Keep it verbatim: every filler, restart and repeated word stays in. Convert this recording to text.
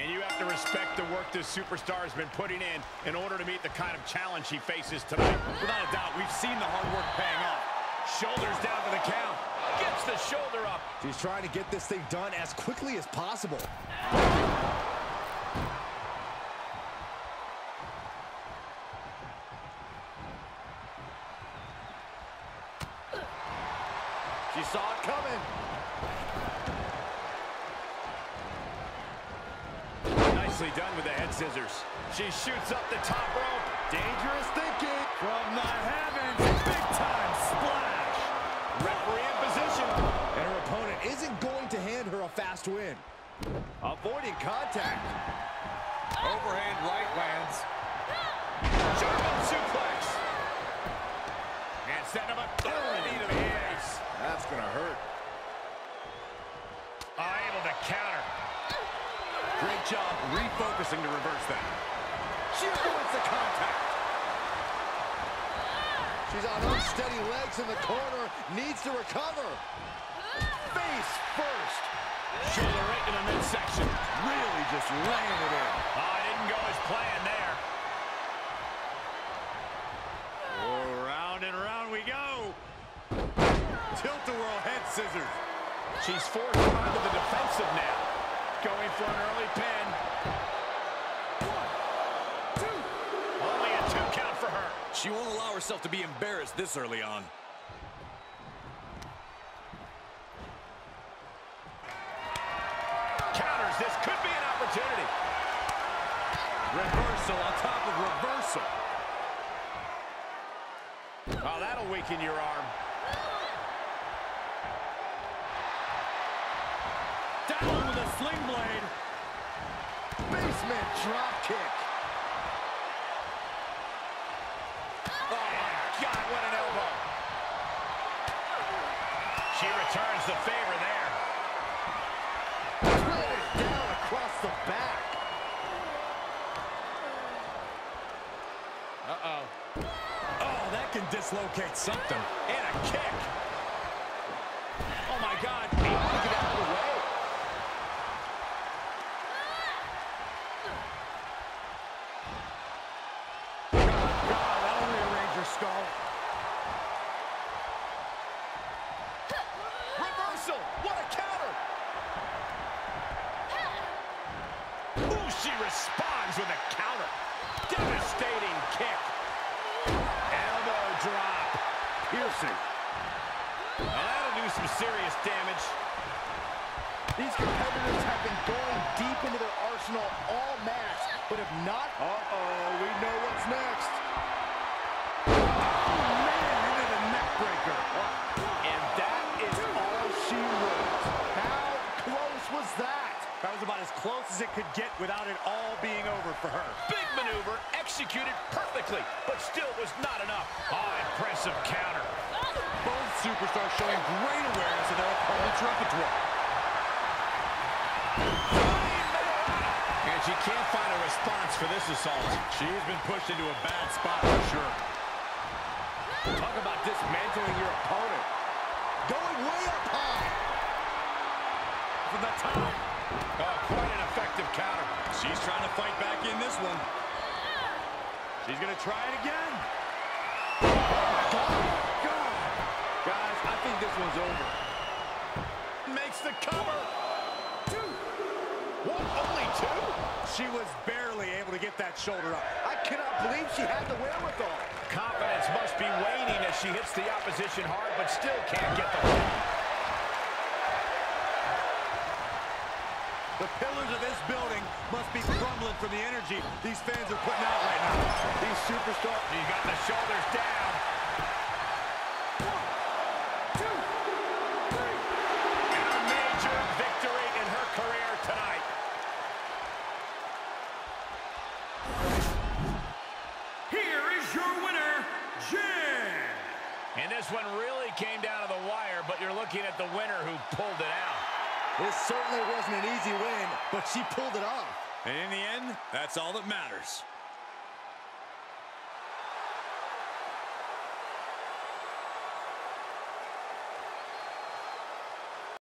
And you have to respect the work this superstar has been putting in in order to meet the kind of challenge he faces tonight. Without a doubt, we've seen the hard work paying off. Shoulders down to the count. Gets the shoulder up. She's trying to get this thing done as quickly as possible. She saw it coming. Nicely done with the head scissors. She shoots up the top rope. Dangerous thinking from the heavens. Big time splash. Referee in position. And her opponent isn't going to hand her a fast win. Avoiding contact. Overhand right lands. German suplex. And setting up a knee to the ass. That's going to hurt. Able to counter. Great job refocusing to reverse that. She avoids the contact. She's on unsteady legs in the corner. Needs to recover. Face first. Shoulder right in the midsection. Really just laying it in. Oh, it didn't go as planned there. Oh, round and round we go. Tilt-a-whirl head scissors. She's forced onto the defensive now. Going for an early pin. One, two. Only a two count for her. She won't allow herself to be embarrassed this early on. Counters. This could be an opportunity. Reversal on top of reversal. Oh, that'll weaken your arm. Down with a sling blade. Basement drop kick. Oh, my God, what an elbow. She returns the favor there. Planted down across the back. Uh-oh. Oh, that can dislocate something. And a kick. Oh, my God. Get out of the way. She responds with a counter. Devastating kick. Elbow drop. Piercing. Now that'll do some serious damage. These competitors have been going deep into their arsenal all match, but if not, uh-oh, we know what's next. Oh, man, into the neck breaker. And that is all she wrote. How close was that? That was about as close as it could get without it all being over for her. Big maneuver, executed perfectly, but still was not enough. Oh, impressive counter. Both superstars showing great awareness of their opponent's repertoire. And she can't find a response for this assault. She's been pushed into a bad spot for sure. Talk about dismantling your opponent. Going way up high. From the top. Oh, quite an effective counter. She's trying to fight back in this one. She's going to try it again. Oh, my God. God. Guys, I think this one's over. Makes the cover. Two. One, only two? She was barely able to get that shoulder up. I cannot believe she had the wherewithal. Confidence must be waning as she hits the opposition hard, but still can't get the win. The pillars of this building must be crumbling from the energy these fans are putting out right now. These superstars, he's got the shoulders down. One, two, three. And a major victory in her career tonight. Here is your winner, Jen. And this one really came down to the wire, but you're looking at the winner who pulled it out. This certainly wasn't an easy win, but she pulled it off. And in the end, that's all that matters.